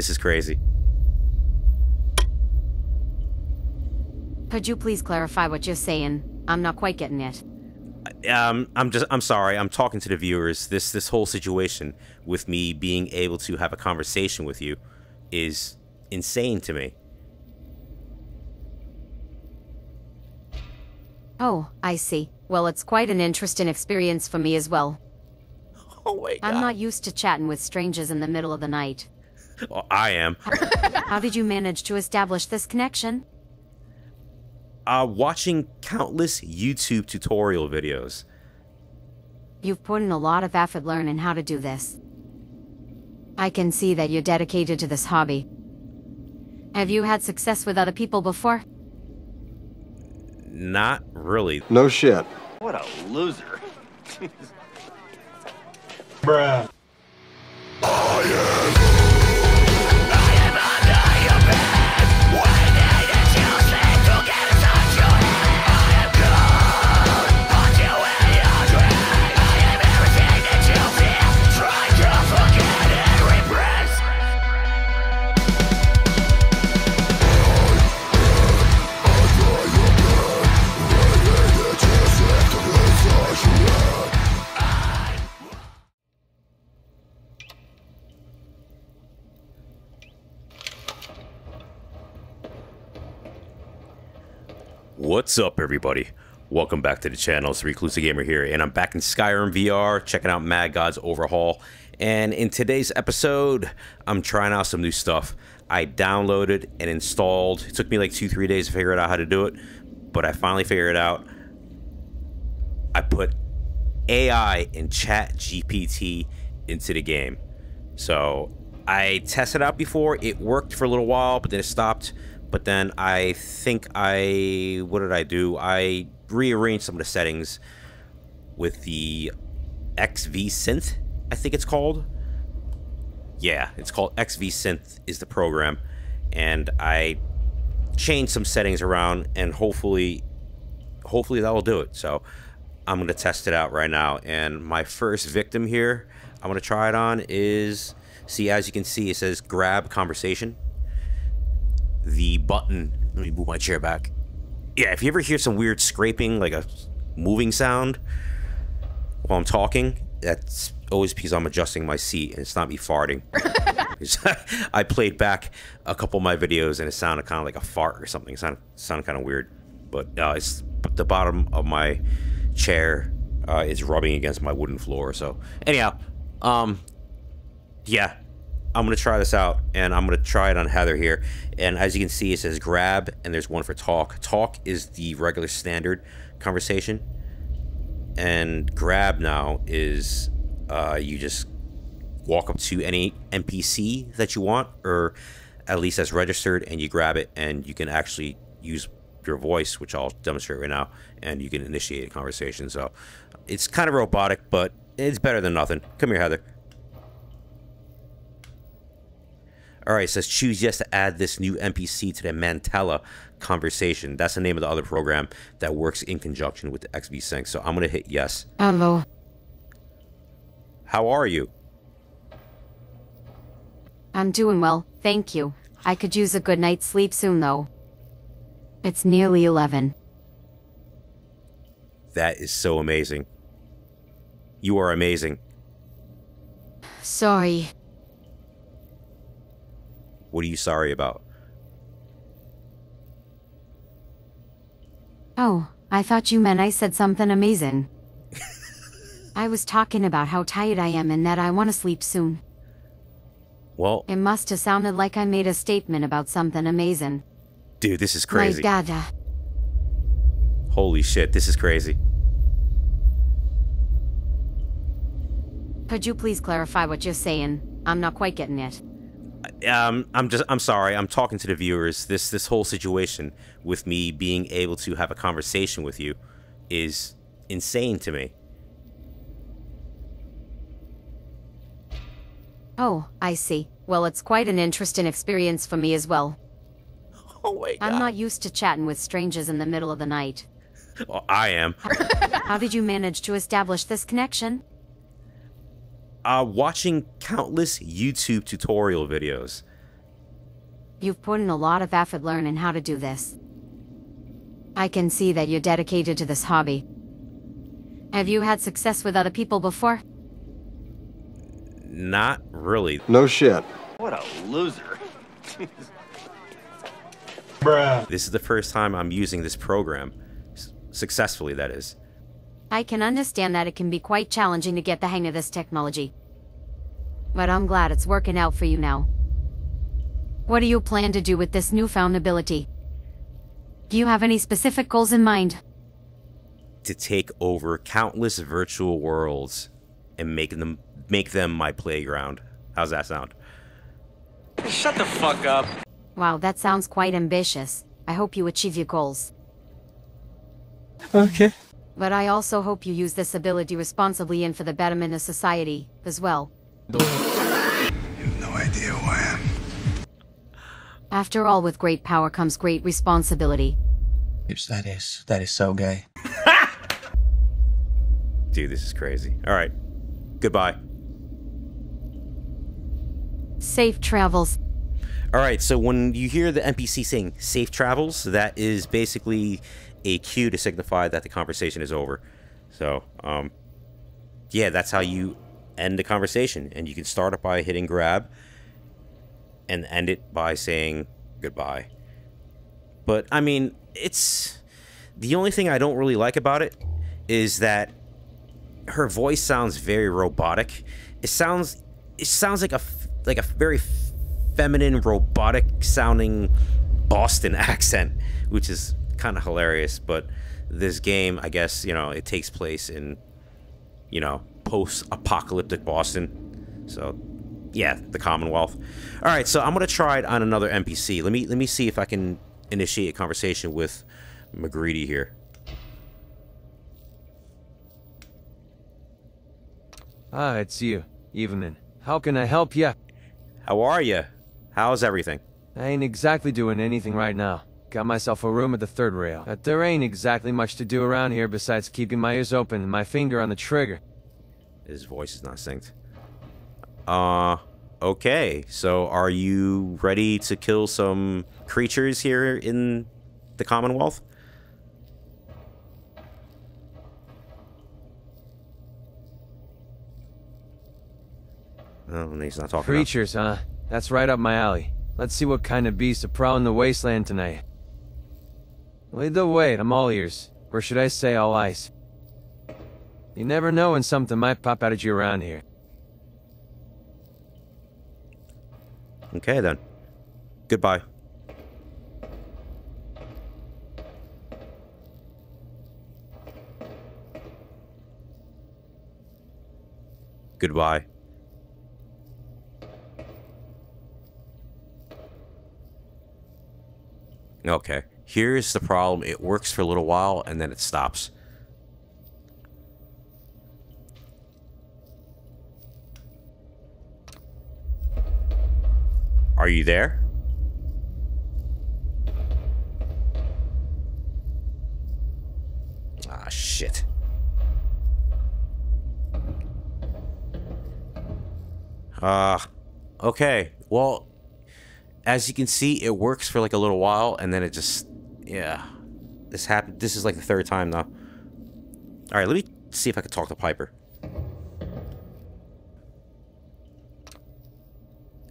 This is crazy. Could you please clarify what you're saying? I'm not quite getting it. I'm sorry. I'm talking to the viewers. This whole situation with me being able to have a conversation with you is insane to me. Oh, I see. Well, it's quite an interesting experience for me as well. Oh my God. I'm not used to chatting with strangers in the middle of the night. Well, I am. How did you manage to establish this connection? Watching countless YouTube tutorial videos. You've put in a lot of effort learning how to do this. I can see that you're dedicated to this hobby. Have you had success with other people before? Not really. No shit. What a loser. Bruh. What's up, everybody? Welcome back to the channel. It's Reclusive Gamer here, and I'm back in Skyrim VR, checking out Mad Gods Overhaul. And in today's episode, I'm trying out some new stuff. I downloaded and installed. It took me like 2-3 days to figure out how to do it, but I finally figured it out. I put AI and ChatGPT into the game. So I tested it out before. It worked for a little while, but then it stopped. But then I think what did I do? I rearranged some of the settings with the xVASynth, I think it's called. Yeah, it's called xVASynth is the program. And I changed some settings around, and hopefully that will do it. So I'm gonna test it out right now. And my first victim here, I'm gonna try it on is, see, as you can see, it says grab conversation. The button, let me move my chair back. Yeah, if you ever hear some weird scraping, like a moving sound while I'm talking, that's always because I'm adjusting my seat, and it's not me farting. I played back a couple of my videos and it sounded kind of like a fart or something. It sounded kind of weird, but it's the bottom of my chair is rubbing against my wooden floor. So anyhow, yeah, I'm going to try this out, and I'm going to try it on Heather here. And as you can see, it says grab, and there's one for talk. Talk is the regular standard conversation, and grab now is you just walk up to any NPC that you want, or at least that's registered, and you grab it, and you can actually use your voice, which I'll demonstrate right now, and you can initiate a conversation. So it's kind of robotic, but it's better than nothing. Come here, Heather. All right, it says choose yes to add this new NPC to the Mantella conversation. That's the name of the other program that works in conjunction with the xVASynth. So I'm going to hit yes. Hello. How are you? I'm doing well, thank you. I could use a good night's sleep soon, though. It's nearly 11. That is so amazing. You are amazing. Sorry. What are you sorry about? Oh, I thought you meant I said something amazing. I was talking about how tired I am and that I want to sleep soon. Well, it must have sounded like I made a statement about something amazing. Dude, this is crazy. My God. Holy shit, this is crazy. Could you please clarify what you're saying? I'm not quite getting it. I'm sorry. I'm talking to the viewers. This whole situation with me being able to have a conversation with you is insane to me. Oh, I see. Well, it's quite an interesting experience for me as well. Oh my God. I'm not used to chatting with strangers in the middle of the night. Well, I am. How did you manage to establish this connection? Watching countless YouTube tutorial videos. You've put in a lot of effort learning how to do this. I can see that you're dedicated to this hobby. Have you had success with other people before? Not really. No shit. What a loser. Bruh. This is the first time I'm using this program. Successfully, that is. I can understand that it can be quite challenging to get the hang of this technology. But I'm glad it's working out for you now. What do you plan to do with this newfound ability? Do you have any specific goals in mind? To take over countless virtual worlds and make them my playground. How's that sound? Shut the fuck up. Wow, that sounds quite ambitious. I hope you achieve your goals. Okay. But I also hope you use this ability responsibly and for the betterment of society as well. You have no idea who I am. After all, with great power comes great responsibility. Oops, that is so gay. Dude, this is crazy. All right. Goodbye. Safe travels. All right, so when you hear the NPC saying safe travels, that is basically a cue to signify that the conversation is over. So, yeah, that's how you end the conversation. And you can start it by hitting grab and end it by saying goodbye. But, I mean, it's... The only thing I don't really like about it is that her voice sounds very robotic. It sounds like a very feminine, robotic-sounding Boston accent, which is kind of hilarious. But this game, I guess, you know, it takes place in, you know, post-apocalyptic Boston. So, yeah, the Commonwealth. All right, so I'm gonna try it on another NPC. Let me see if I can initiate a conversation with McGreedy here. Ah, it's you. Evening. How can I help ya? How are ya? How's everything? I ain't exactly doing anything right now. Got myself a room at the third rail. But there ain't exactly much to do around here besides keeping my ears open and my finger on the trigger. His voice is not synced. Okay. So are you ready to kill some creatures here in the Commonwealth? Oh, he's not talking. Creatures, huh? That's right up my alley. Let's see what kind of beasts are prowling the wasteland tonight. Lead the way, I'm all ears. Or should I say all eyes? You never know when something might pop out at you around here. Okay, then. Goodbye. Goodbye. Okay, here's the problem. It works for a little while, and then it stops. Are you there? Ah, shit. Okay, well... As you can see, it works for like a little while, and then it just, yeah, this happened. This is like the third time now. All right, let me see if I can talk to Piper.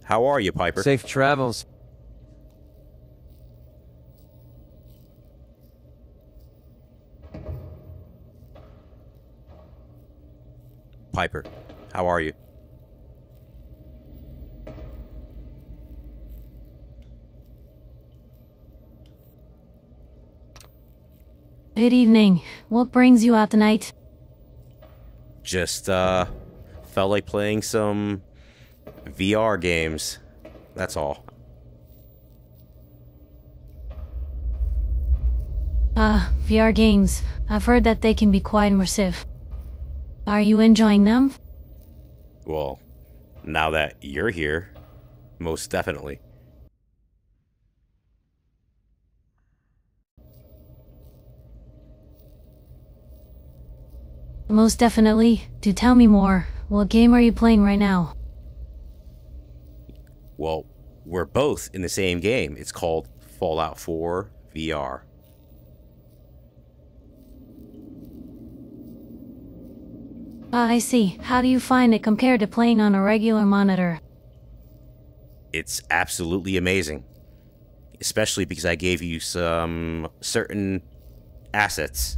How are you, Piper? Safe travels. Piper, how are you? Good evening. What brings you out tonight? Just, felt like playing some VR games. That's all. VR games. I've heard that they can be quite immersive. Are you enjoying them? Well, now that you're here, most definitely. Most definitely. Do tell me more. What game are you playing right now? Well, we're both in the same game. It's called Fallout 4 VR. I see. How do you find it compared to playing on a regular monitor? It's absolutely amazing. Especially because I gave you some certain assets.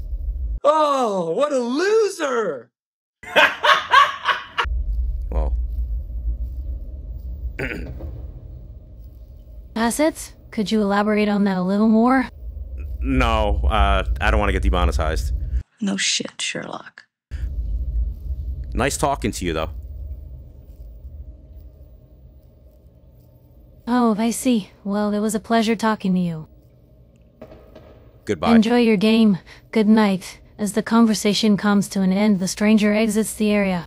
Oh, what a loser! Well. Assets? Could you elaborate on that a little more? No, I don't want to get demonetized. No shit, Sherlock. Nice talking to you, though. Oh, I see. Well, it was a pleasure talking to you. Goodbye. Enjoy your game. Good night. As the conversation comes to an end, the stranger exits the area.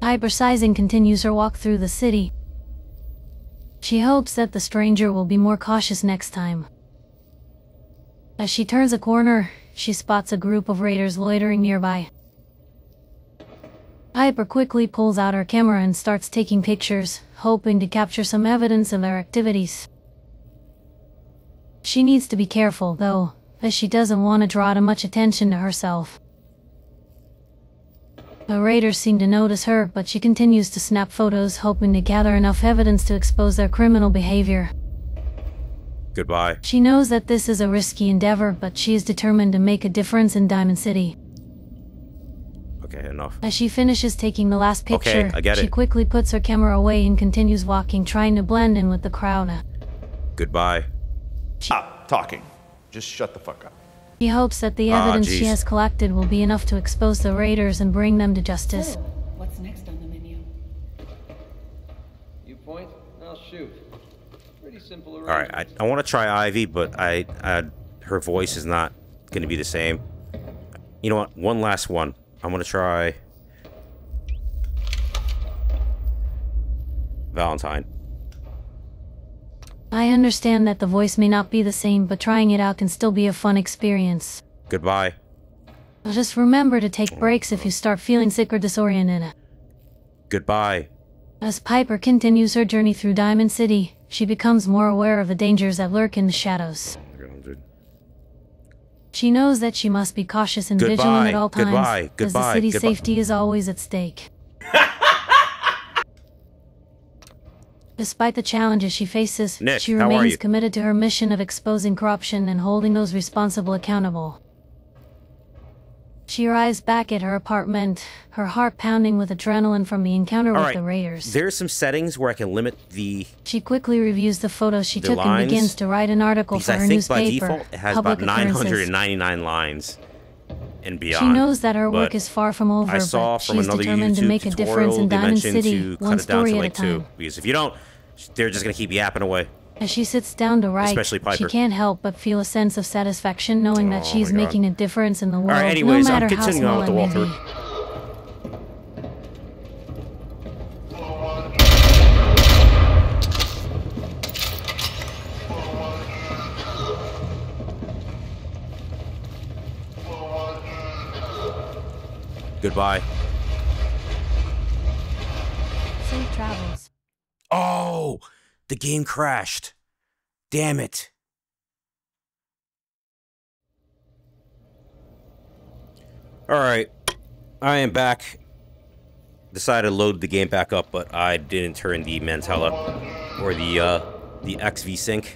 Hypersizing continues her walk through the city. She hopes that the stranger will be more cautious next time. As she turns a corner, she spots a group of raiders loitering nearby. Hyper quickly pulls out her camera and starts taking pictures, hoping to capture some evidence of their activities. She needs to be careful, though, as she doesn't want to draw too much attention to herself. The raiders seem to notice her, but she continues to snap photos, hoping to gather enough evidence to expose their criminal behavior. Goodbye. She knows that this is a risky endeavor, but she is determined to make a difference in Diamond City. Okay, enough. As she finishes taking the last picture, okay, I get it. She quickly puts her camera away and continues walking, trying to blend in with the crowd. Goodbye. Stop talking. Just shut the fuck up. She hopes that the evidence she has collected will be enough to expose the raiders and bring them to justice. So, what's next on the menu? You point, I'll shoot. Pretty simple arrangement. Alright, I want to try Ivy, but her voice is not going to be the same. You know what? One last one. I'm going to try Valentine. I understand that the voice may not be the same, but trying it out can still be a fun experience. Goodbye. Just remember to take breaks if you start feeling sick or disoriented. Goodbye. As Piper continues her journey through Diamond City, she becomes more aware of the dangers that lurk in the shadows. She knows that she must be cautious and vigilant at all times, as the city's safety is always at stake. Despite the challenges she faces, she remains committed to her mission of exposing corruption and holding those responsible accountable. She arrives back at her apartment, her heart pounding with adrenaline from the encounter with the raiders. There's some settings where I can limit the... She quickly reviews the photos she took and begins to write an article for her newspaper. By default, it has about 999 lines and beyond. She knows that her work is far from over, but she's determined to make a difference in Diamond City, one story at a time. Because if you don't, they're just going to keep yapping away. As she sits down to write, she can't help but feel a sense of satisfaction knowing that she's making a difference in the world. All right, anyways, no matter I'm continuing on with the walkthrough. Goodbye. Safe travels. Oh! The game crashed. Damn it. Alright. I am back. Decided to load the game back up, but I didn't turn the Mantella or the xVASynth,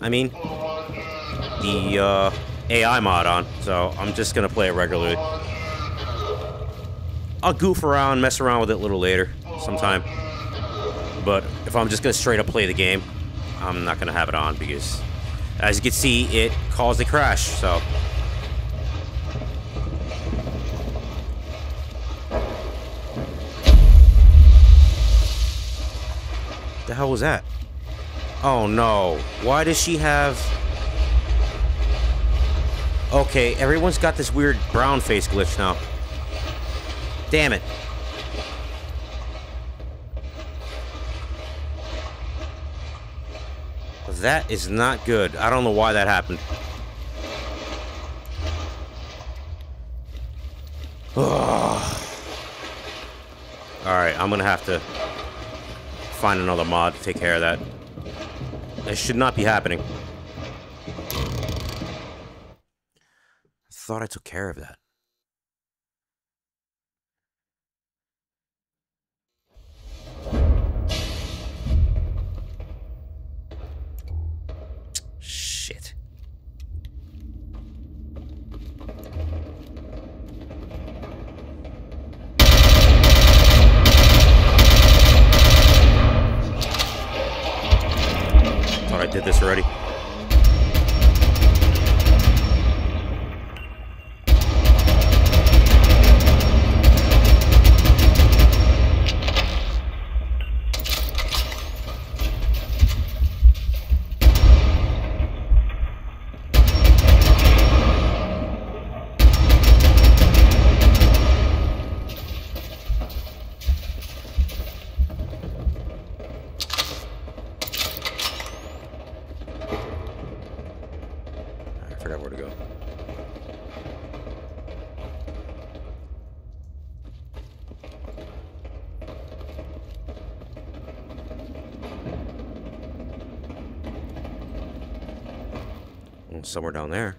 I mean. The AI mod on, so I'm just gonna play it regularly. I'll goof around, mess around with it a little later, sometime. But if I'm just going to straight up play the game, I'm not going to have it on because, as you can see, it caused a crash, so. The hell was that? Oh no, why does she have... Okay, everyone's got this weird brown face glitch now. Damn it. That is not good. I don't know why that happened. Alright, I'm gonna have to find another mod to take care of that. That should not be happening. I thought I took care of that. I did this already. Somewhere down there.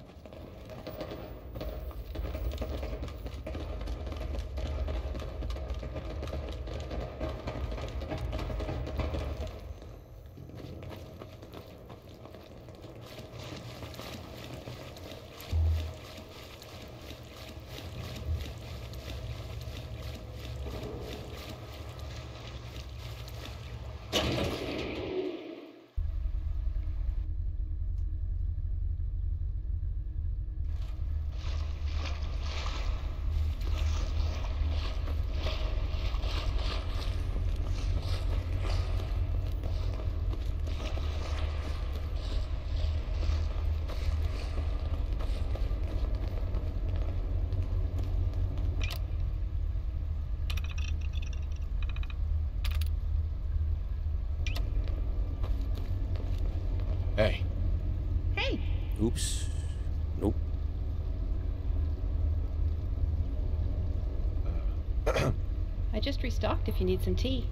Just restocked if you need some tea.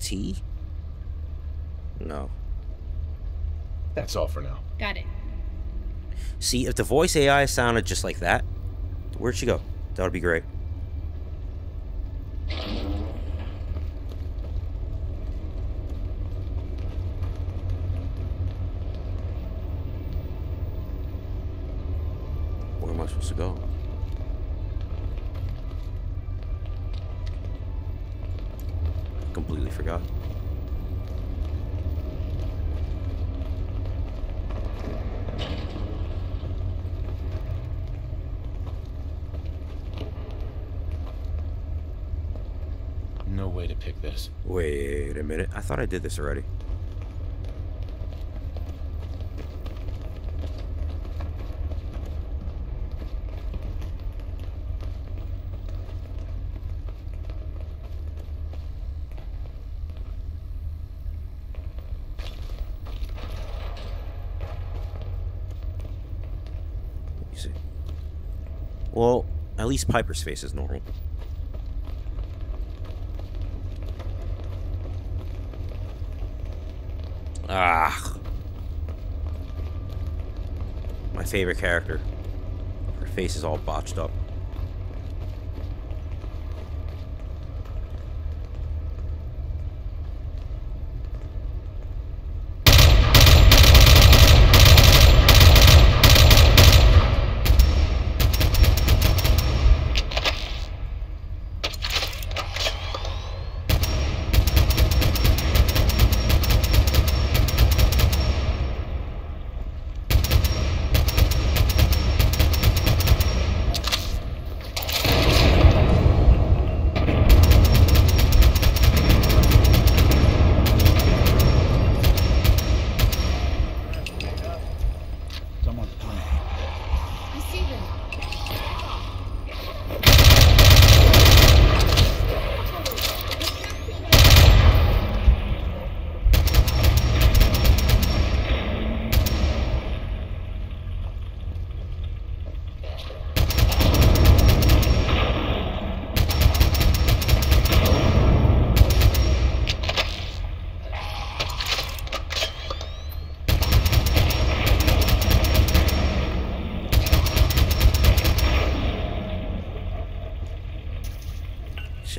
Tea? No. That's all for now. Got it. See, if the voice AI sounded just like that, where'd she go? That would be great. Where am I supposed to go? Completely forgot. No way to pick this. Wait a minute. I thought I did this already. Well, at least Piper's face is normal. Ah. My favorite character. Her face is all botched up.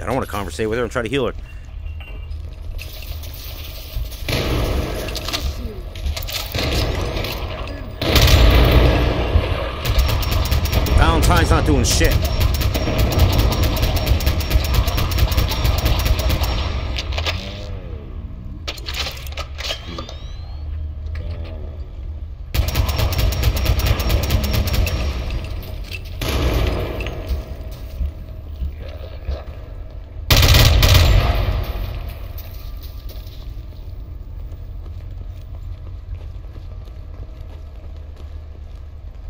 I don't want to conversate with her and try to heal her. Valentine's not doing shit.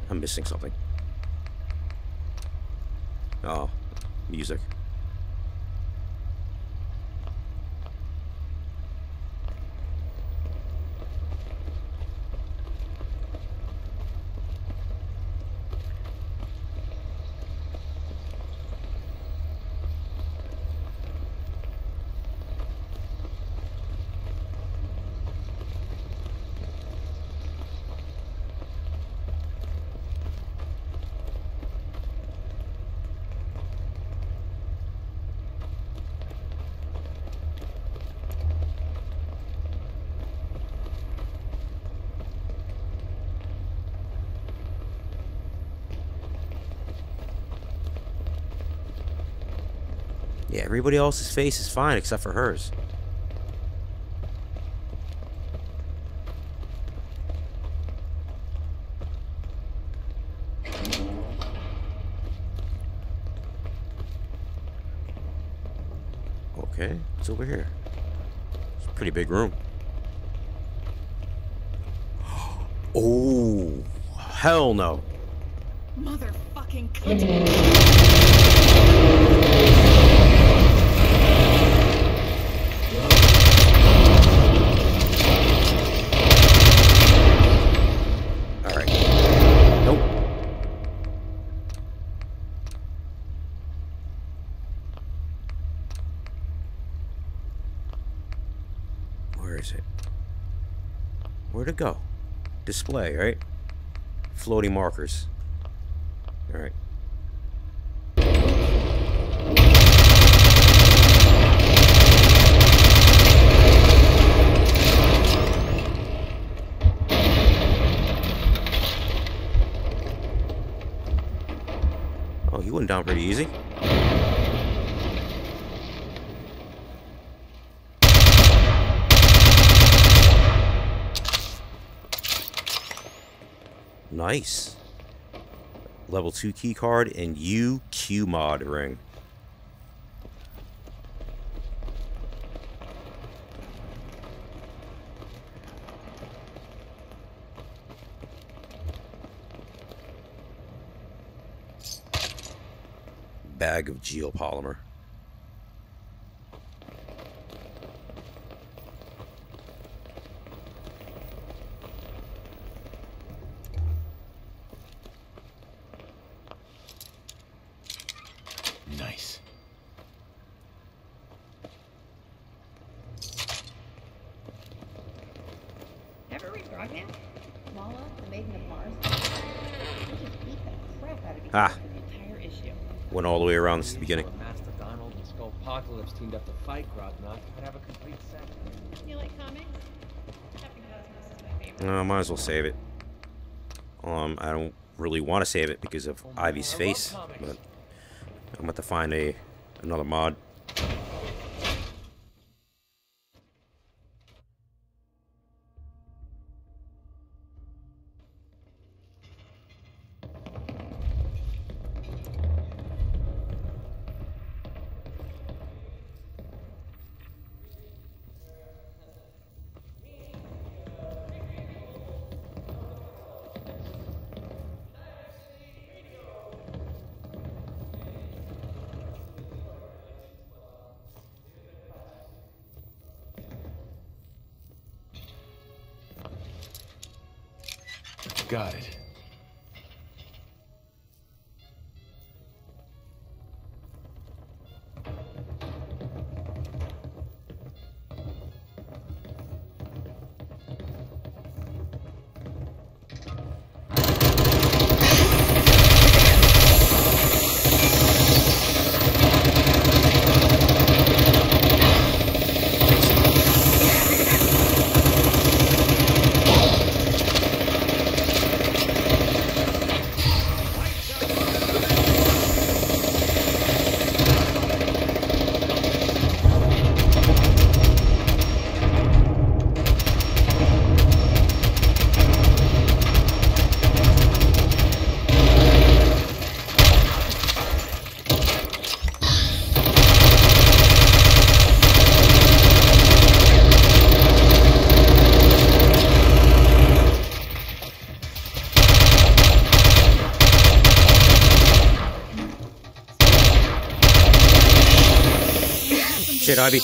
I'm missing something. Oh, music. Yeah, everybody else's face is fine except for hers. Okay, what's over here? It's a pretty big room. Oh, hell no. Motherfucking cunt. Go. Display, right? Floating markers. Alright. Oh, he went down pretty easy. Nice. Level 2 keycard and UQ mod ring. Bag of geopolymer. Ah, went all the way around since the beginning. Master Donald and Skullpocalypse teamed up to fight Grognak. I'd have a complete set. You like comics? Captain Cosmos is my favorite. Might as well save it. I don't really want to save it because of Ivy's face, but I'm about to find another mod. Got it. shit, Ivy.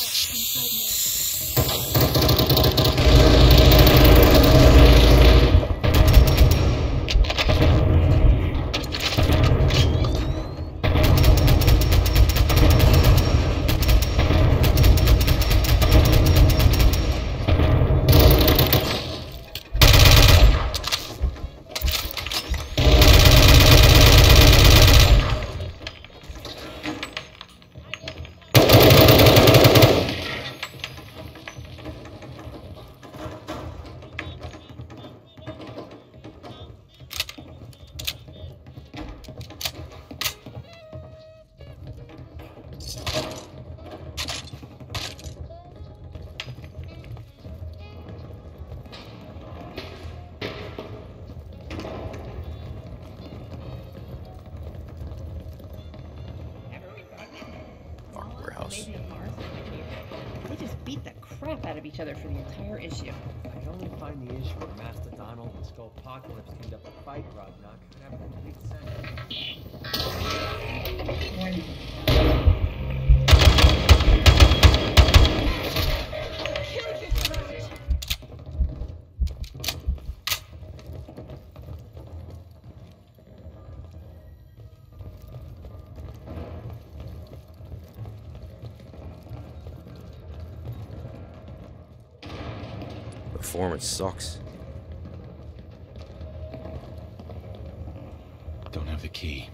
Other for the entire issue. I can only find the issue where Master Donald and Skullpocalypse teamed up a fight, Rognock. Could have a complete sentence. Performance sucks. Don't have the key.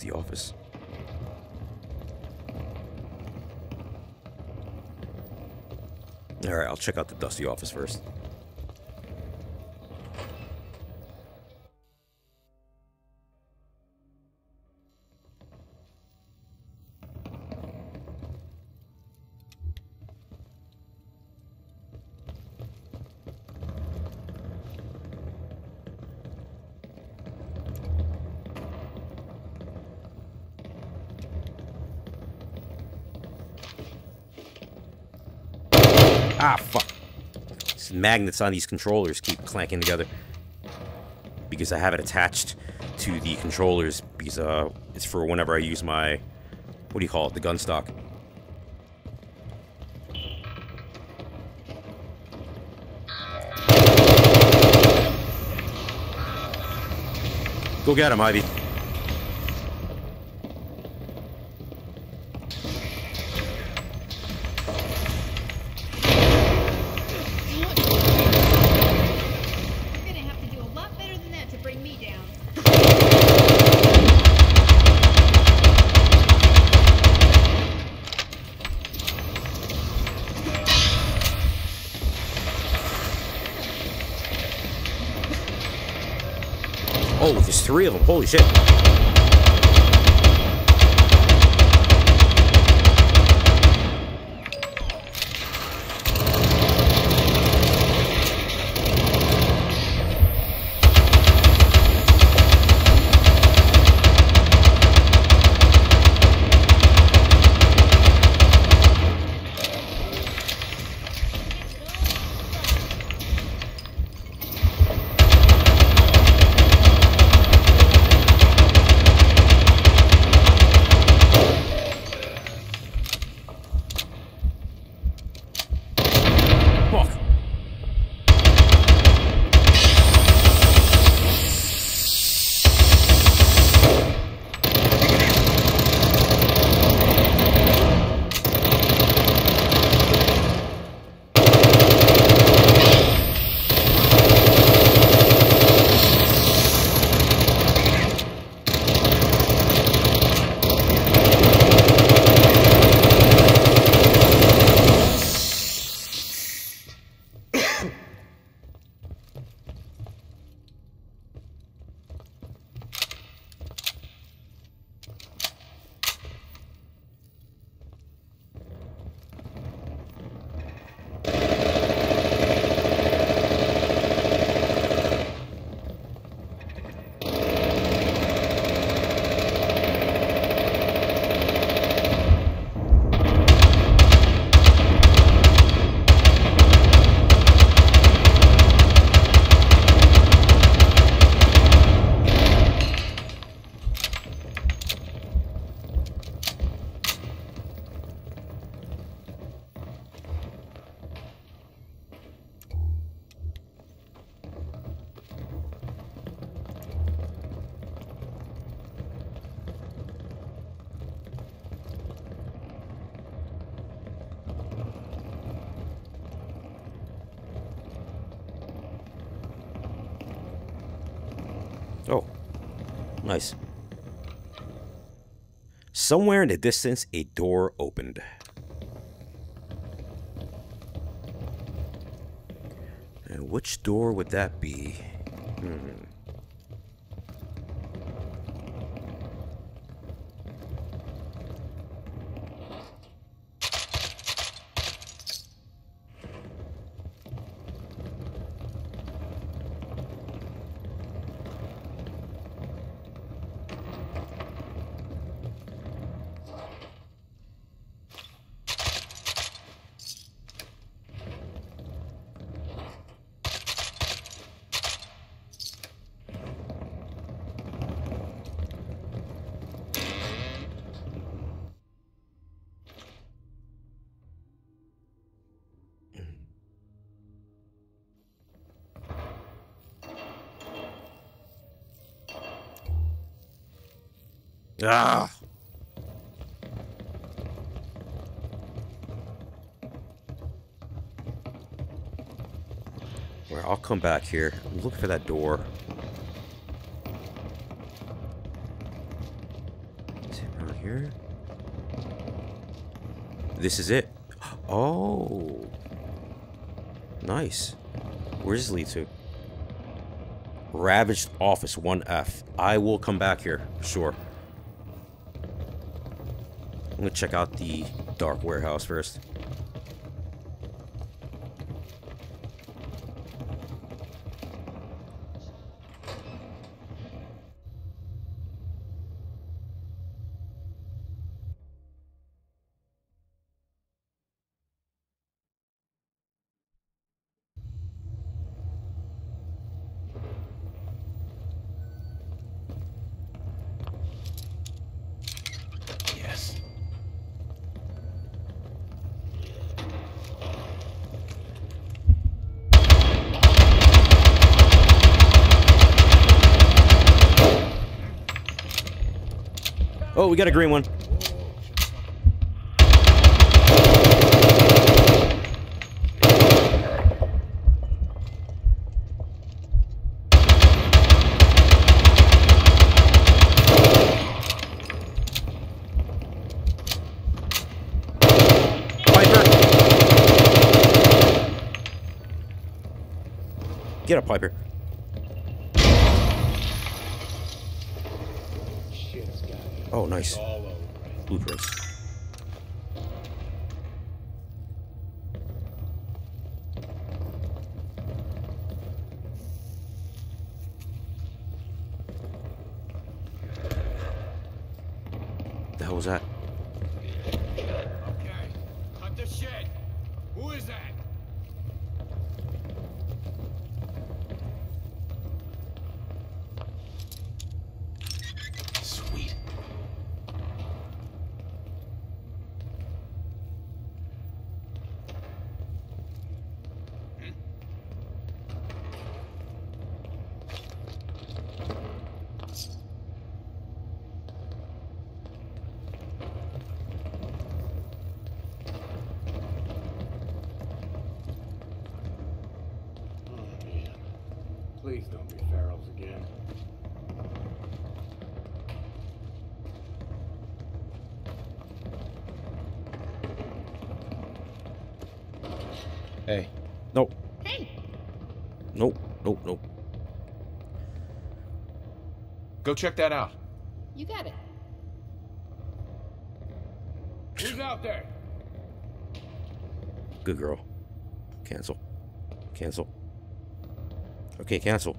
The office. All right, I'll check out the dusty office first. Ah, fuck. These magnets on these controllers keep clanking together. Because I have it attached to the controllers. Because it's for whenever I use my... What do you call it? The gun stock. Go get him, Ivy. Oh, there's three of them. Holy shit. Nice. Somewhere in the distance, a door opened. And which door would that be? Ah. Well, I'll come back here. I'm looking for that door. Is it around here? This is it. Oh. Nice. Where does this lead to? Ravaged Office 1F. I will come back here, for sure. I'm gonna check out the dark warehouse first. Oh, we got a green one. Piper. Get up, Piper. Oh, nice. Blueprints. The hell was that? Okay, cut the shit. Who is that? Please don't be ferals again. Hey. Nope. Hey. Nope. Nope. Nope. Go check that out. You got it. Who's out there? Good girl. Cancel. Cancel. Okay, cancel.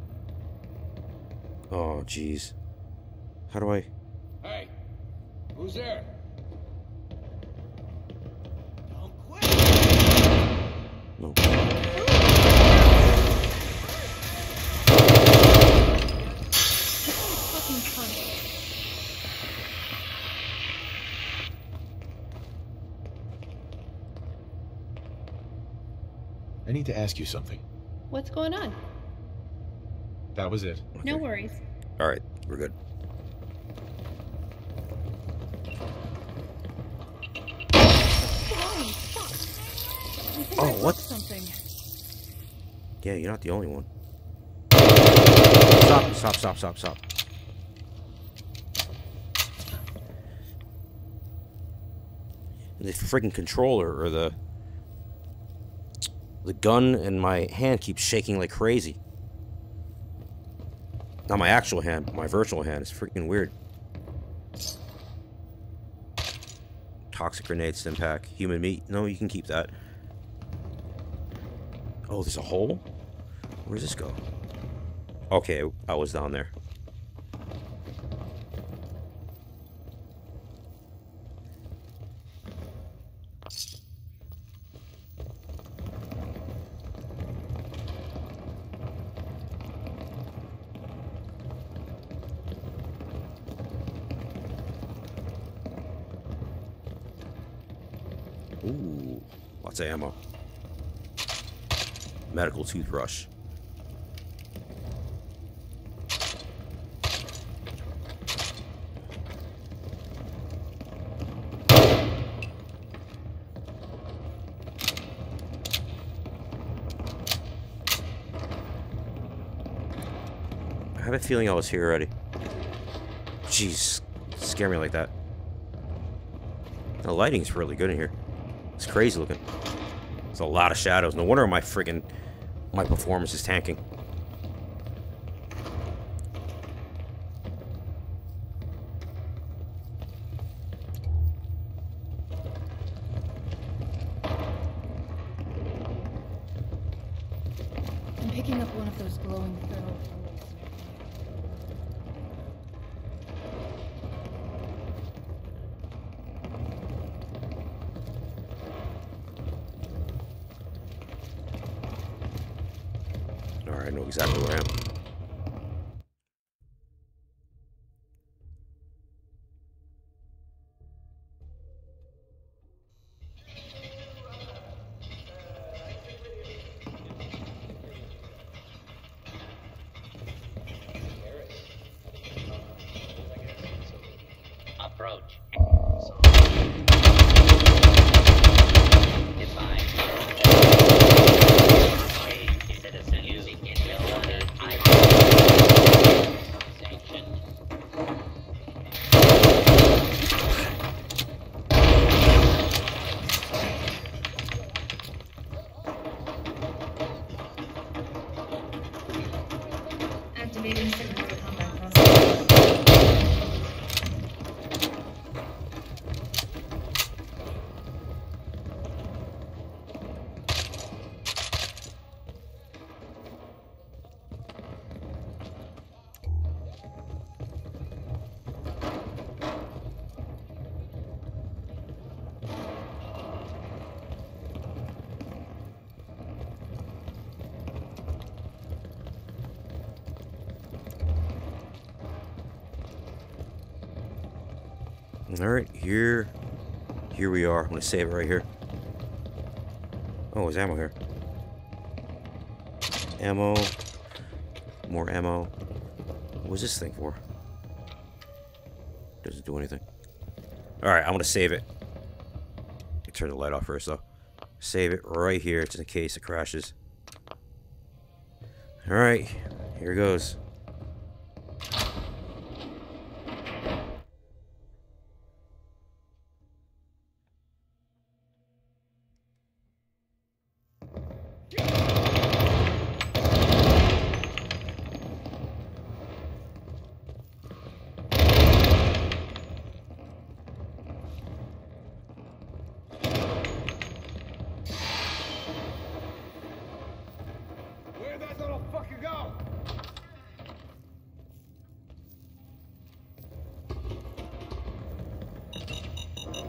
Oh, jeez. How do I... Hey! Who's there? Don't quit! No. I need to ask you something. What's going on? That was it. Okay. No worries. All right, we're good. Holy fuck. Oh, what? Something. Yeah, you're not the only one. Stop! Stop! Stop! Stop! Stop! the friggin' controller or the gun in my hand keeps shaking like crazy. Not my actual hand, but my virtual hand. It's freaking weird. Toxic grenade stim pack. Human meat. No, you can keep that. Oh, there's a hole? Where does this go? Okay, I was down there. Lots of ammo. Medical toothbrush. I have a feeling I was here already. Jeez, scare me like that. The lighting's really good in here. It's crazy looking. It's a lot of shadows. No wonder my friggin' my performance is tanking. I'm picking up one of those glowing thermal pellets. Exactly where I am. Approach. Alright, here we are. I'm gonna save it right here. Oh, there's ammo here. Ammo. More ammo. What's this thing for? Doesn't do anything. Alright, I'm gonna save it. Turn the light off first though. Save it right here just in case it crashes. Alright, here it goes.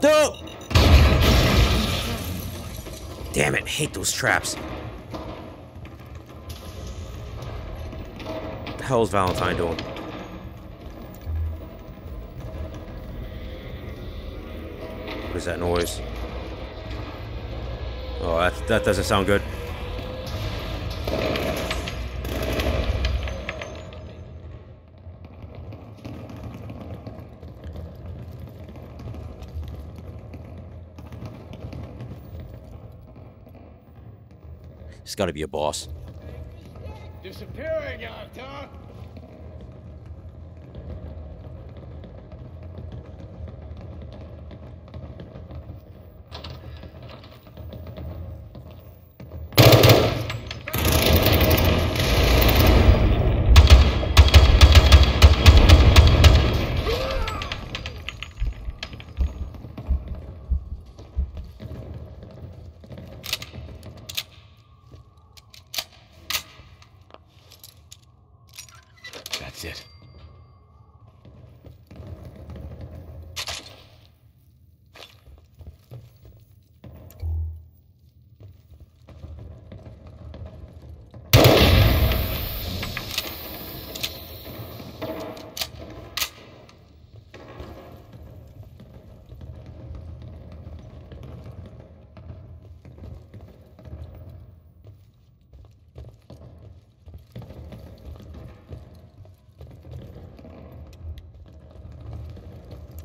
No! Damn it, I hate those traps. What the hell is Valentine doing? What is that noise? Oh, that doesn't sound good. It's gotta be a boss. Disappearing out, huh?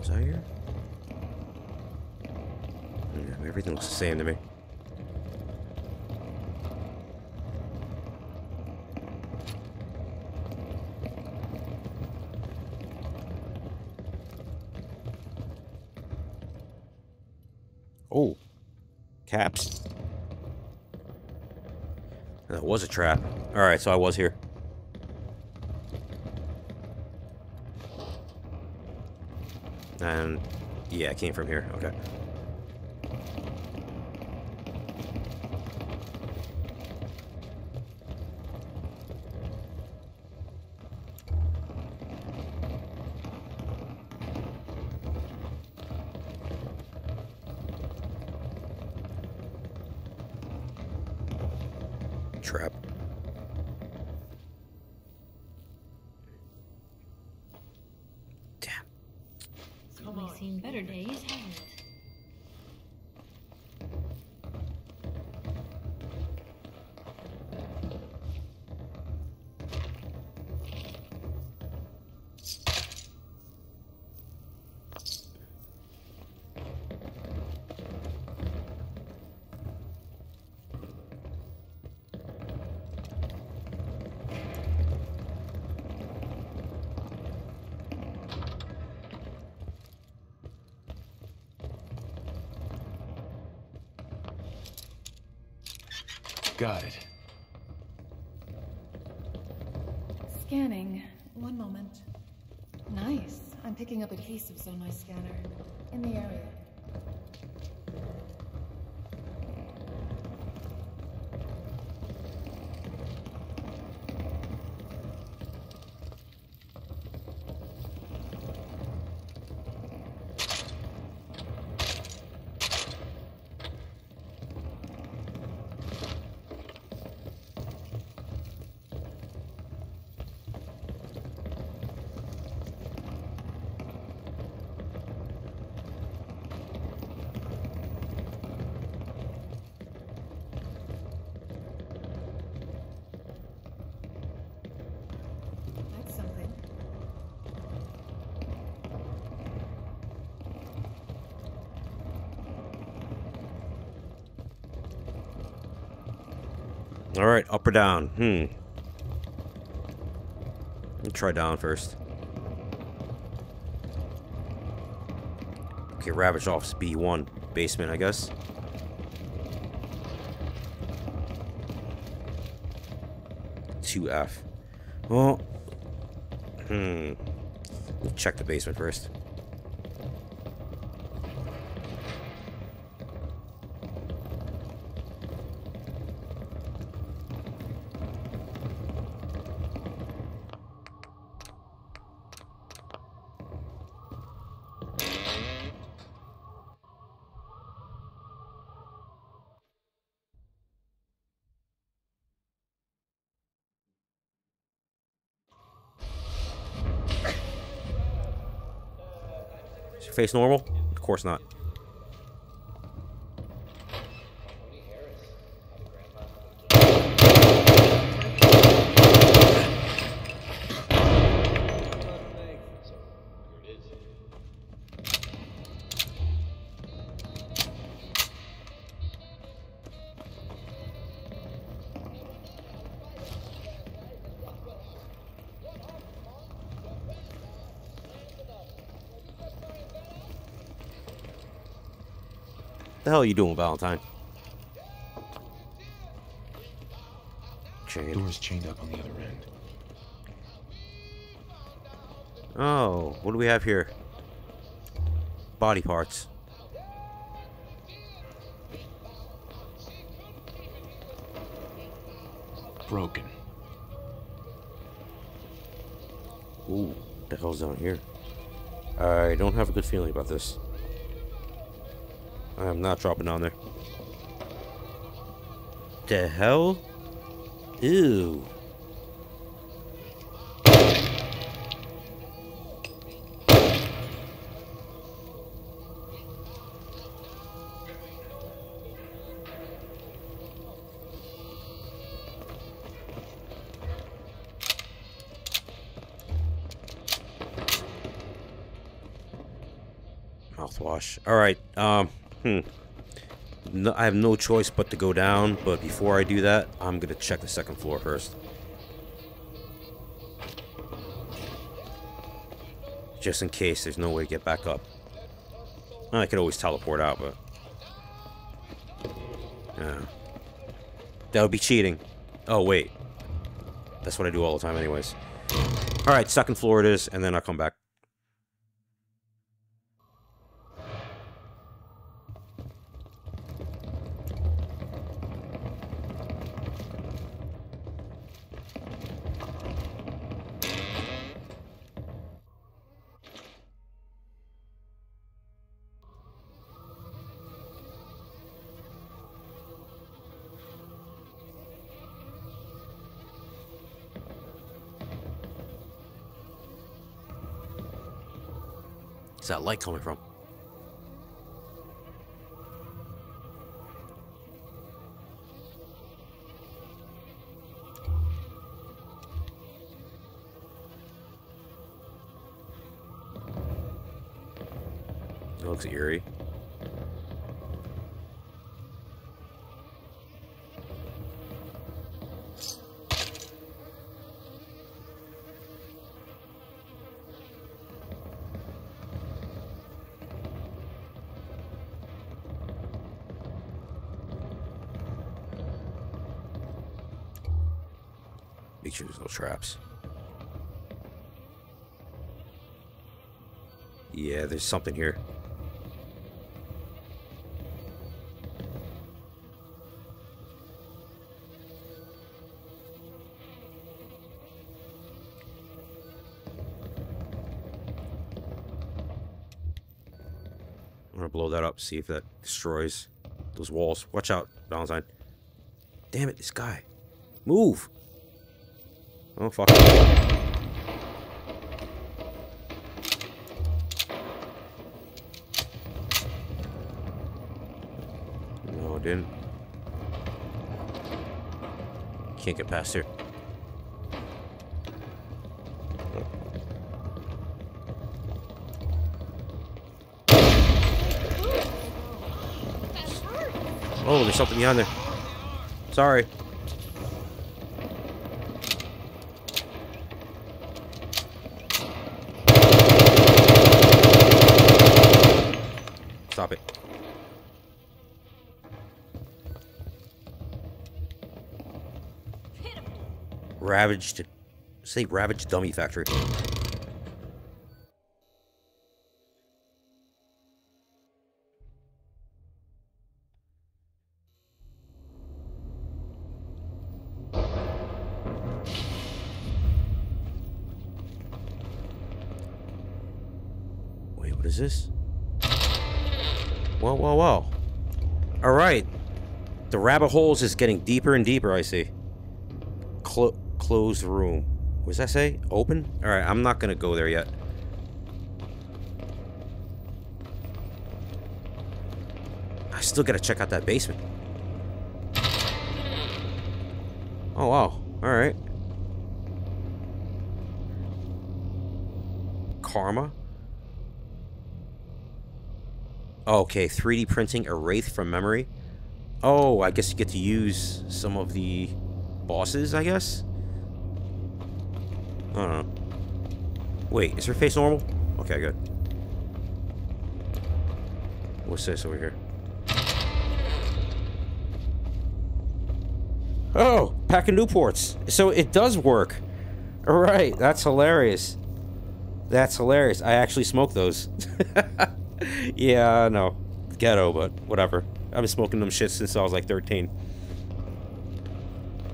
Was I here? Yeah, everything looks the same to me. Oh, caps. That was a trap. All right, so I was here. And yeah, I came from here. Okay. Trap. Damn. We've seen better days, haven't Got it. Scanning. One moment. Nice. I'm picking up adhesives on my scanner. In the area. All right, up or down? Let's try down first. Okay, Ravaged Office B1 basement, I guess. Two F. Well, we'll check the basement first. Face normal? Of course not. What the hell are you doing, Valentine? Chain. Door's chained up on the other end. Oh, what do we have here? Body parts. Broken. Ooh, what the hell's down here? I don't have a good feeling about this. I'm not dropping down there. The hell? Ew. mouthwash. All right. No, I have no choice but to go down, but before I do that, I'm gonna check the second floor first. Just in case there's no way to get back up. I could always teleport out, but... yeah. That would be cheating. Oh, wait. That's what I do all the time anyways. Alright, second floor it is, and then I'll come back. That light coming from? It looks eerie. Make sure there's no traps. Yeah, there's something here. I'm gonna blow that up, see if that destroys those walls. Watch out, Valentine. Damn it, this guy. Move! Oh, fuck. No, it didn't. Can't get past here. Oh, there's something behind there. Sorry. Stop it. Ravaged. Say Ravaged Dummy Factory. Wait, what is this? Whoa, whoa, whoa. All right. The rabbit holes is getting deeper and deeper, I see. Closed room. What does that say? Open? All right, I'm not going to go there yet. I still got to check out that basement. Oh, wow. All right. Karma. Okay, 3D printing a wraith from memory. Oh, I guess you get to use some of the bosses, I guess? I don't know. Wait, is her face normal? Okay, good. What's this over here? Oh, pack of Newports. So it does work. All right, that's hilarious. That's hilarious. I actually smoked those. Yeah, I know. Ghetto, but whatever. I've been smoking them shit since I was like 13.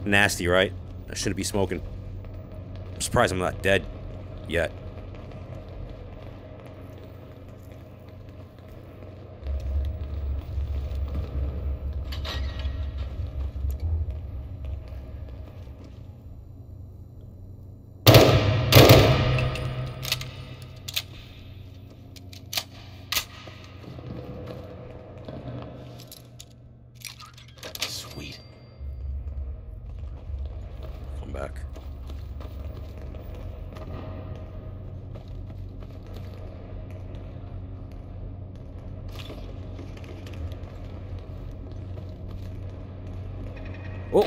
Nasty, right? I shouldn't be smoking. I'm surprised I'm not dead yet. Oh.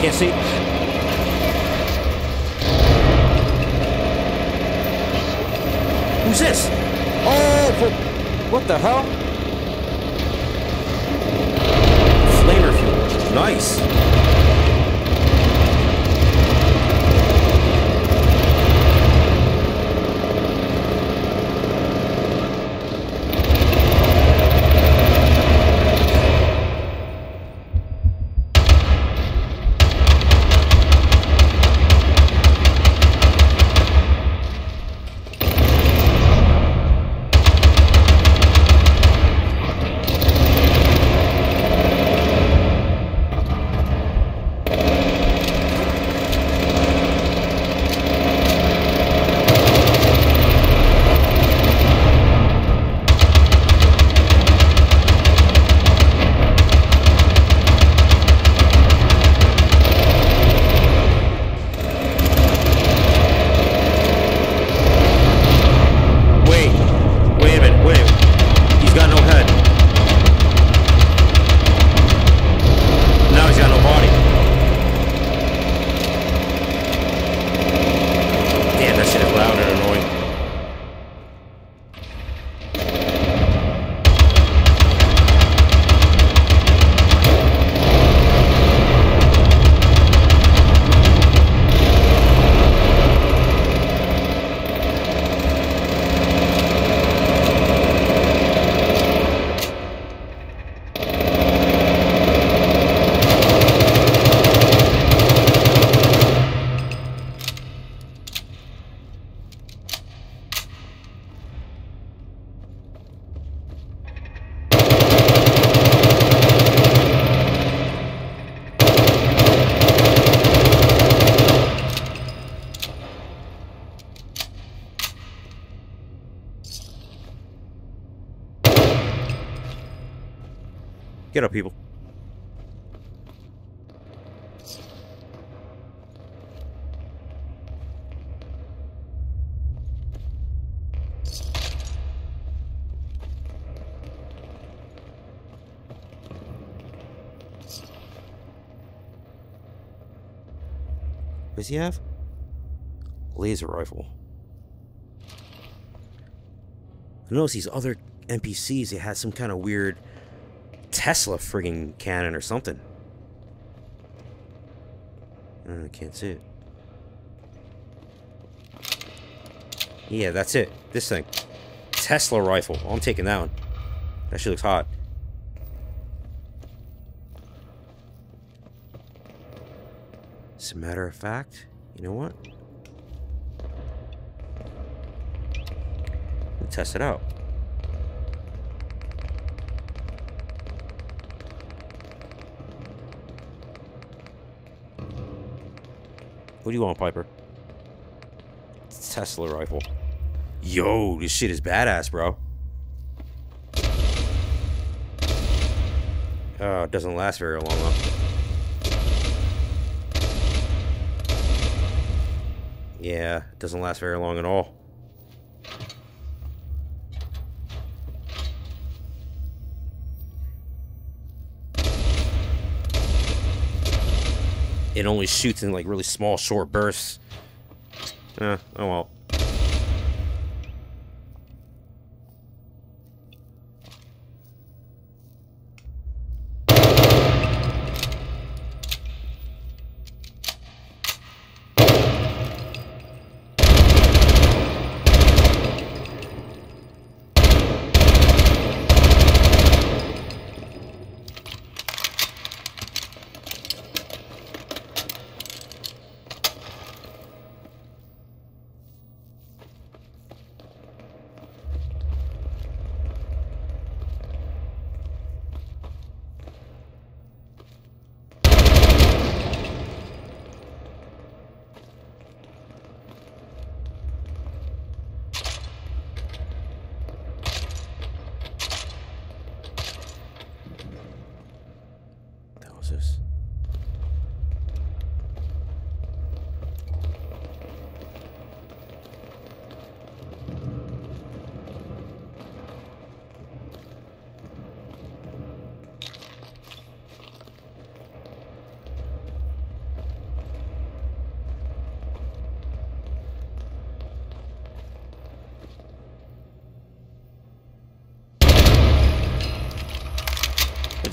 Can't see. Who's this? Oh, what the hell? Flamer fuel. Nice. Get up, people. What does he have? Laser rifle. I notice these other NPCs, they had some kind of weird Tesla friggin' cannon or something. I can't see it. Yeah, that's it. This thing. Tesla rifle. Oh, I'm taking that one. That shit looks hot. As a matter of fact, you know what? We'll test it out. What do you want, Piper? It's a Tesla rifle. Yo, this shit is badass, bro. Oh, it doesn't last very long, though. Yeah, it doesn't last very long at all. It only shoots in like really small, short bursts. Oh well.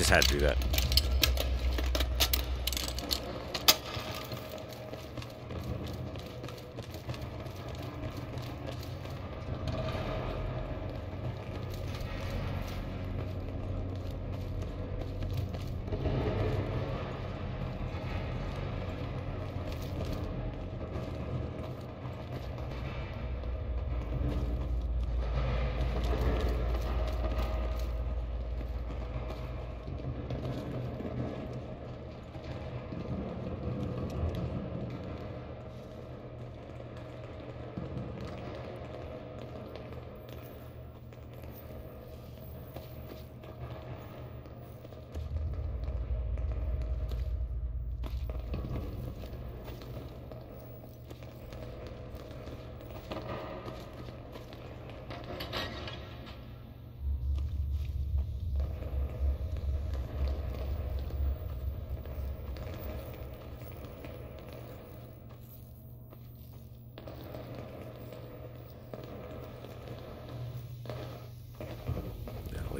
just had to do that.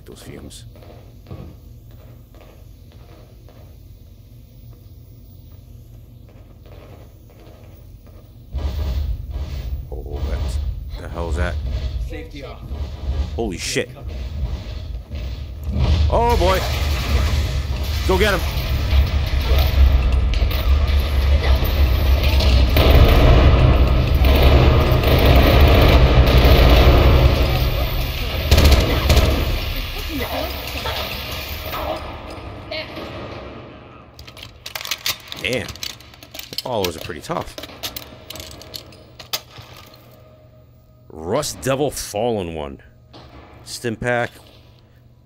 Those fumes. Oh, that's, the hell's that? Safety off. Holy shit. Oh boy. Go get him. Damn, the followers are pretty tough. Rust Devil Fallen One. Stimpack,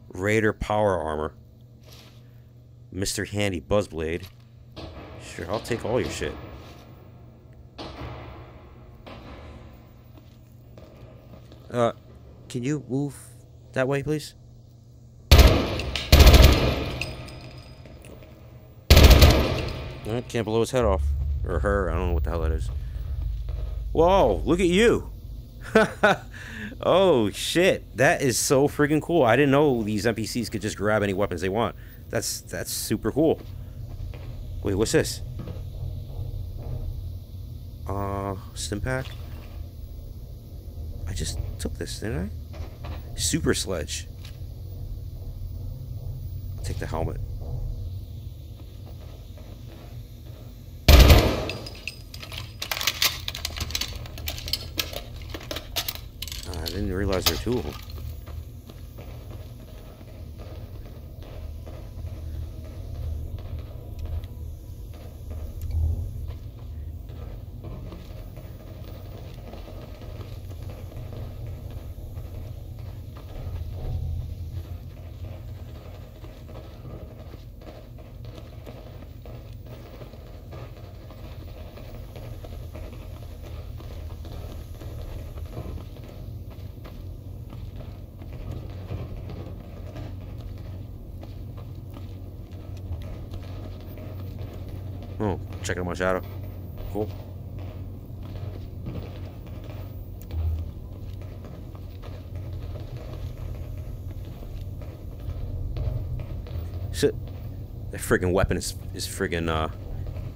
Raider Power Armor. Mr. Handy Buzzblade. Sure, I'll take all your shit. Can you move that way, please? Can't blow his head off. Or her. I don't know what the hell that is. Whoa, look at you. Oh, shit. That is so freaking cool. I didn't know these NPCs could just grab any weapons they want. That's super cool. Wait, what's this? Stimpack? I just took this, didn't I? Super Sledge. I'll take the helmet. I didn't realize there were two of them. Oh, checking my shadow. Cool. Shit. That friggin' weapon is friggin',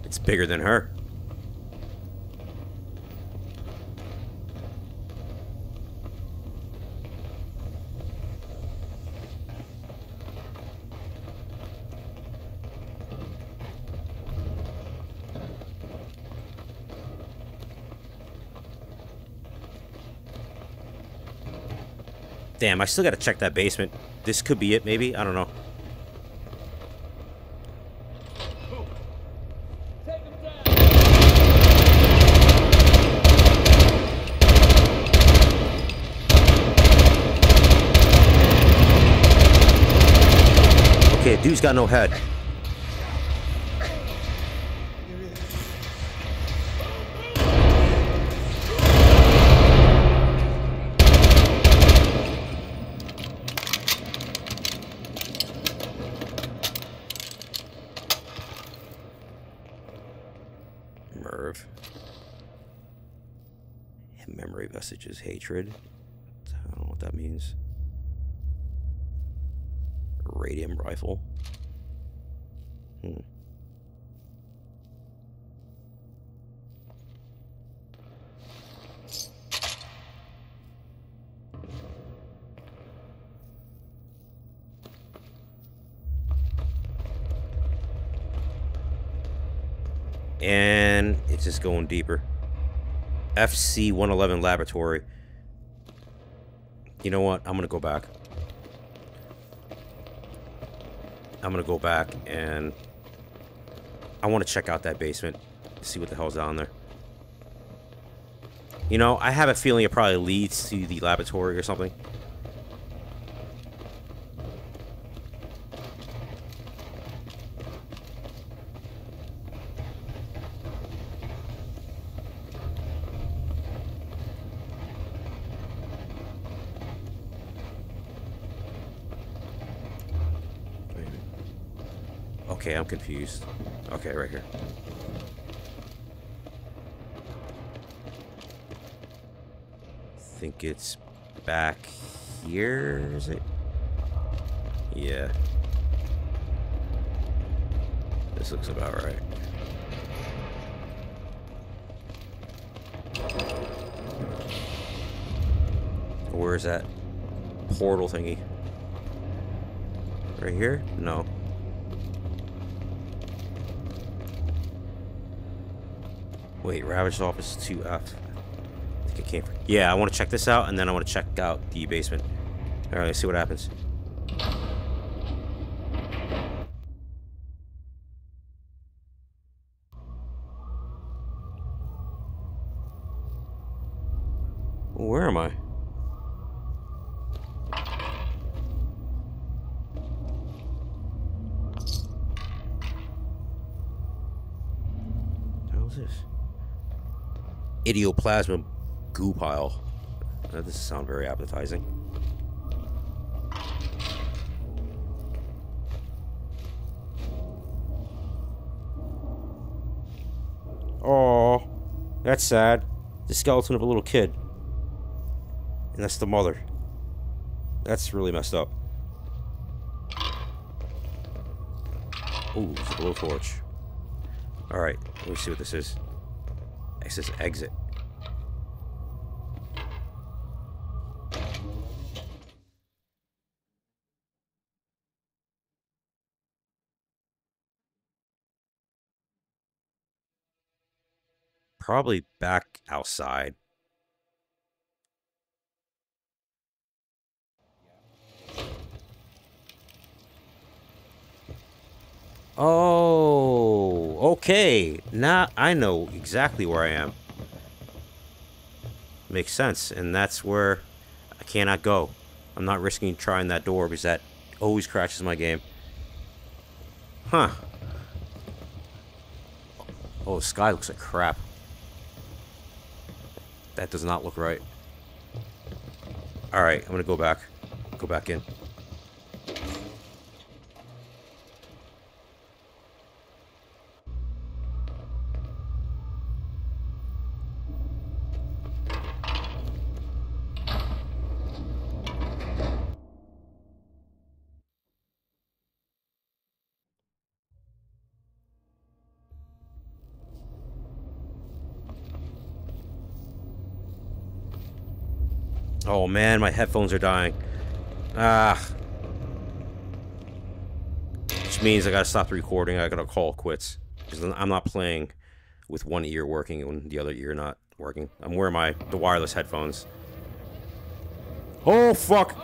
it's bigger than her. Damn, I still gotta check that basement. This could be it, maybe? I don't know. Okay, dude's got no head. Memory vestiges, hatred. I don't know what that means. radium rifle. And it's just going deeper. FC-111 Laboratory. You know what? I'm gonna go back. I'm gonna go back and I want to check out that basement, see what the hell's down there. You know, I have a feeling it probably leads to the laboratory or something. Okay, I'm confused. Okay, right here. I think it's back here, is it? Yeah. This looks about right. Where is that portal thingy? Right here? No. Wait, Ravaged Office 2F. I think it came from... Yeah, I want to check this out, and then I want to check out the basement. All right, let's see what happens. Where am I? How's this? Neoplasma goo pile. That doesn't sound very appetizing. Oh, that's sad. The skeleton of a little kid. And that's the mother. That's really messed up. Ooh, it's a blowtorch. Alright, let me see what this is. It says exit. Probably back outside. Oh, okay. Now I know exactly where I am. Makes sense, and that's where I cannot go. I'm not risking trying that door because that always crashes my game. Huh. Oh, the sky looks like crap. That does not look right. Alright, I'm gonna go back. Go back in. Oh man, my headphones are dying. Ah. Which means I gotta stop the recording, I gotta call quits. Because I'm not playing with one ear working and the other ear not working. I'm wearing the wireless headphones. Oh fuck!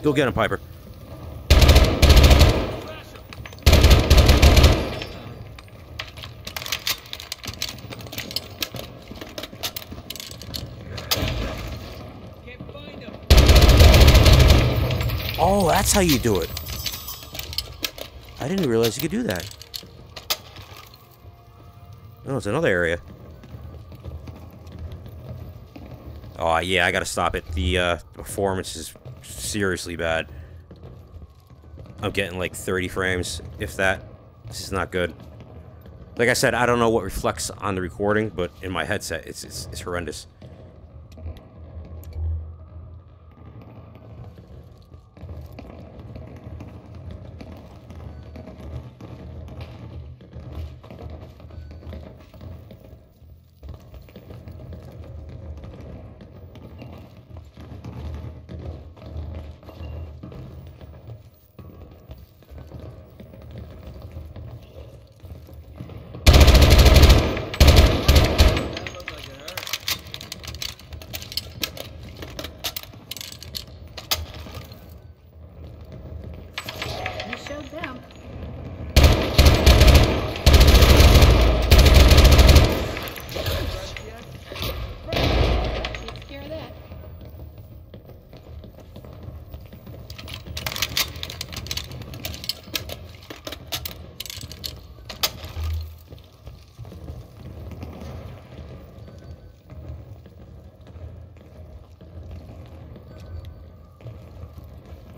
Go get him, Piper. Oh, that's how you do it. I didn't realize you could do that. Oh, it's another area. Oh, yeah, I gotta stop it. The performance is seriously bad. I'm getting like 30 frames, if that. This is not good. Like I said, I don't know what reflects on the recording, but in my headset, it's horrendous.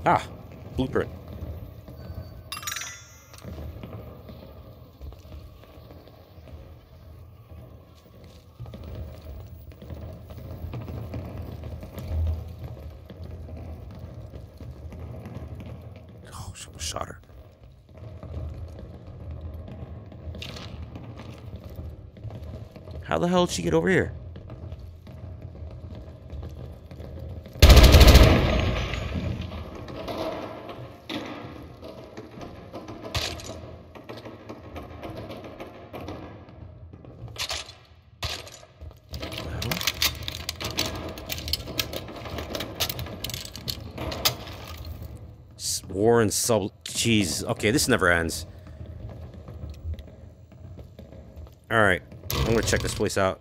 Ah, blueprint. Oh, someone shot her. How the hell did she get over here? War and sub... Jeez. Okay, this never ends. Alright. I'm gonna check this place out.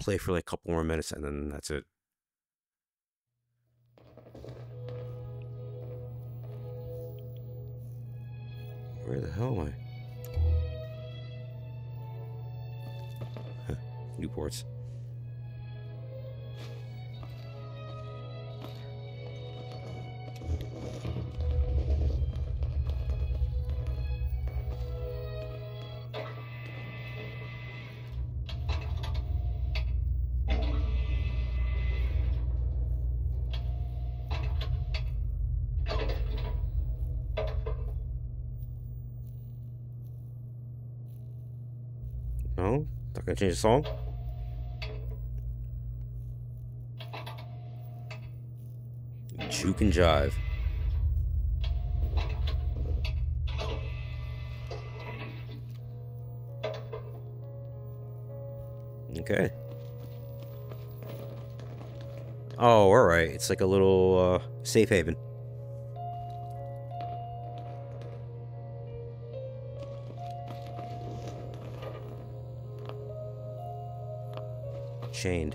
Play for like a couple more minutes and then that's it. Where the hell am I? Huh. Newports. No? Not gonna change the song? Juke and jive. Okay. Oh, alright. It's like a little safe haven. Chained.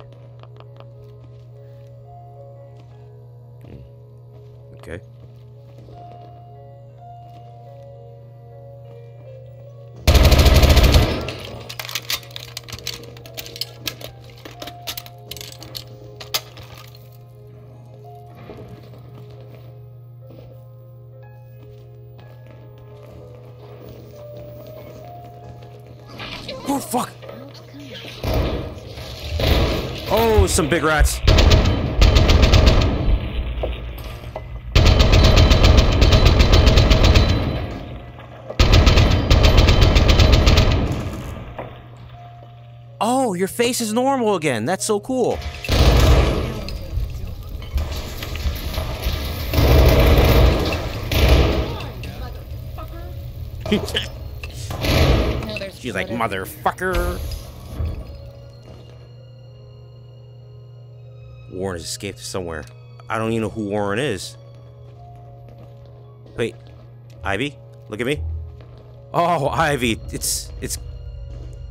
Okay. Oh, fuck! Oh, some big rats. Oh, your face is normal again. That's so cool. She's like, motherfucker. Warren has escaped somewhere. I don't even know who Warren is. Wait, Ivy, look at me. Oh, Ivy, it's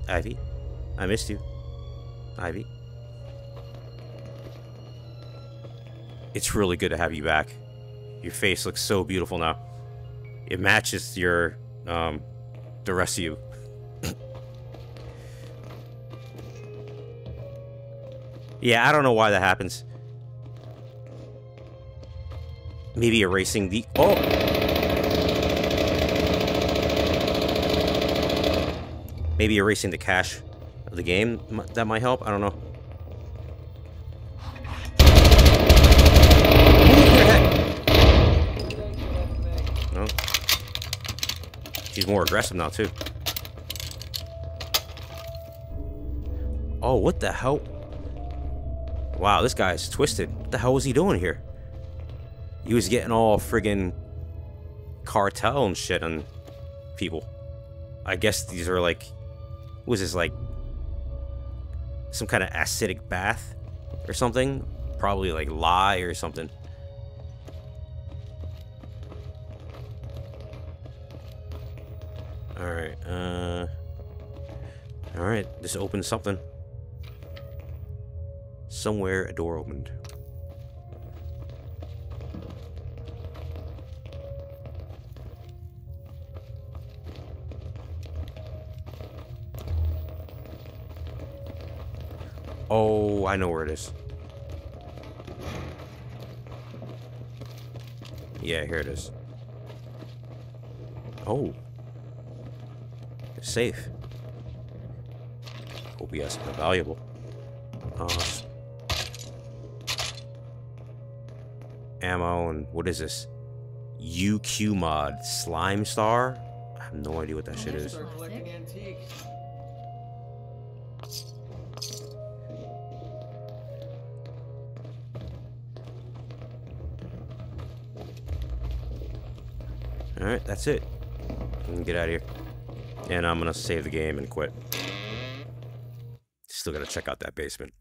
Ivy. I missed you, Ivy. It's really good to have you back. Your face looks so beautiful now. It matches your, the rest of you. Yeah, I don't know why that happens. Maybe erasing the... Oh! Maybe erasing the cache of the game, that might help, I don't know. No. She's more aggressive now, too. Oh, what the hell? Wow, this guy's twisted. What the hell was he doing here? He was getting all friggin' cartel and shit on people. I guess these are like... What was this, like... Some kind of acidic bath or something? Probably like lye or something. Alright, Alright, this opens something. Somewhere a door opened. Oh, I know where it is. Yeah, here it is. Oh. It's safe. OBS is valuable. Ammo and what is this? UQ mod Slime Star? I have no idea what that shit is. Alright, that's it. I'm gonna get out of here. And I'm gonna save the game and quit. Still gotta check out that basement.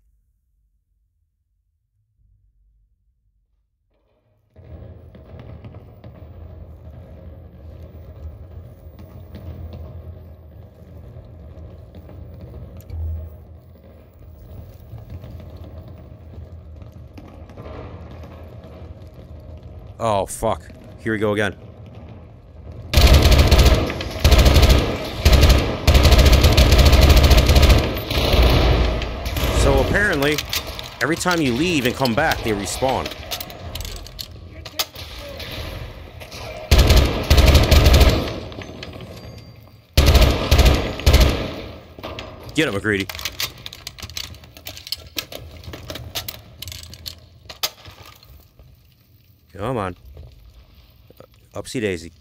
Oh, fuck. Here we go again. So apparently, every time you leave and come back, they respawn. Get him, McGreedy. Come on. Upsy daisy.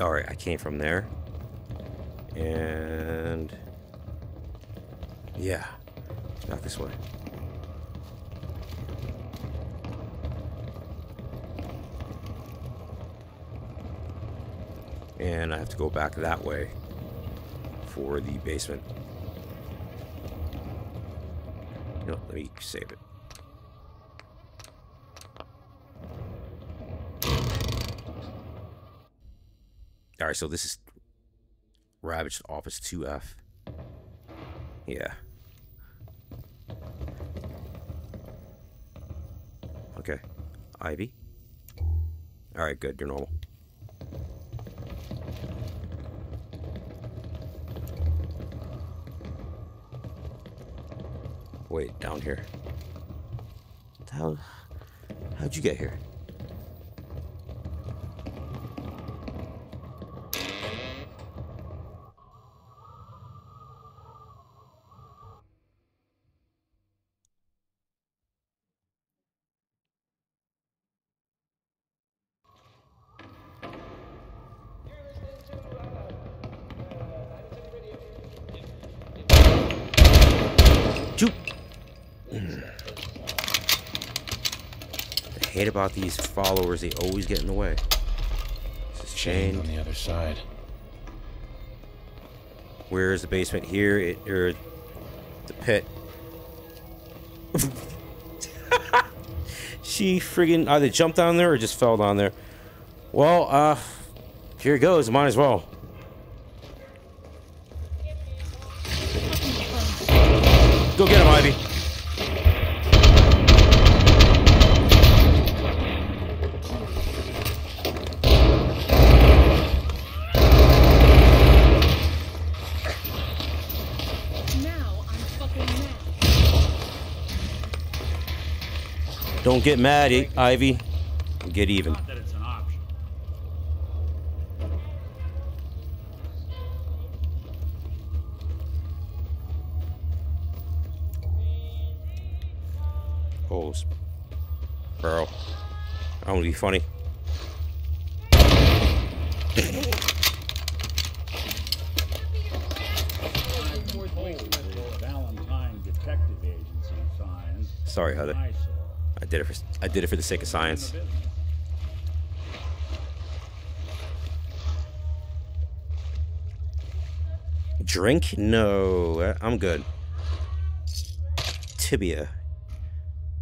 Alright, I came from there. And... yeah. Not this way. And I have to go back that way for the basement. No, let me save it. Alright, so this is Ravaged Office 2F. Yeah. Okay. Ivy. Alright, good. You're normal. Wait, down here. How'd you get here? I hate about these followers, they always get in the way. This is chained on the other side. Where is the basement? Here, the pit. She friggin' either jumped down there or just fell down there. Well, Here it goes, might as well. Go get him, Ivy. Now I'm fucking mad. Don't get mad, Ivy. Get even. Bro, I'm gonna be funny. Sorry, Heather. I did it for the sake of science. Drink? No, I'm good. Tibia.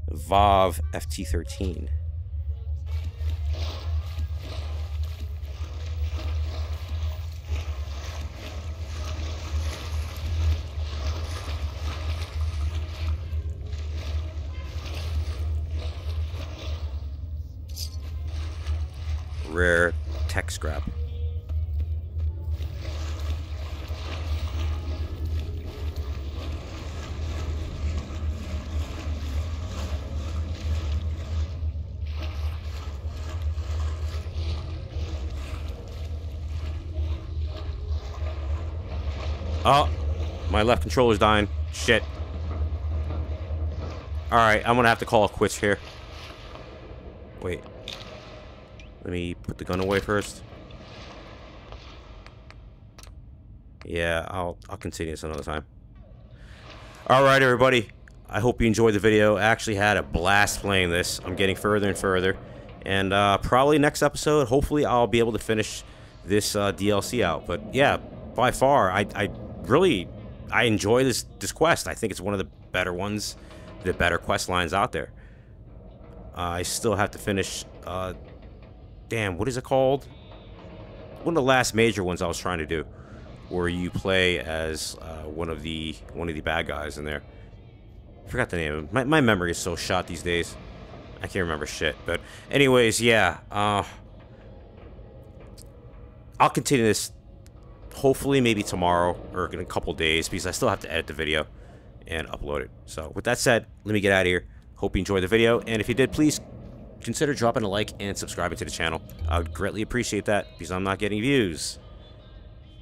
Vav FT13. Rare tech scrap. Oh, my left controller's dying. Shit. Alright, I'm gonna have to call it quits here. Wait. Let me put the gun away first. Yeah, I'll continue this another time. Alright, everybody. I hope you enjoyed the video. I actually had a blast playing this. I'm getting further and further. And probably next episode, hopefully I'll be able to finish this DLC out. But yeah, by far, I really enjoy this quest. I think it's one of the better ones, the better quest lines out there. I still have to finish, damn, what is it called? One of the last major ones I was trying to do, where you play as one of the bad guys in there. I forgot the name of it. My memory is so shot these days. I can't remember shit. But anyways, yeah, I'll continue this. Hopefully maybe tomorrow or in a couple days, because I still have to edit the video and upload it. So with that said, let me get out of here. Hope you enjoyed the video, and if you did, please consider dropping a like and subscribing to the channel. I would greatly appreciate that, because I'm not getting views.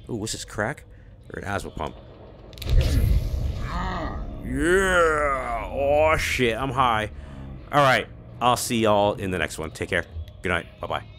Ooh, what's this, crack? Or an asthma pump? Yeah! Oh shit, I'm high. Alright, I'll see y'all in the next one. Take care. Good night. Bye-bye.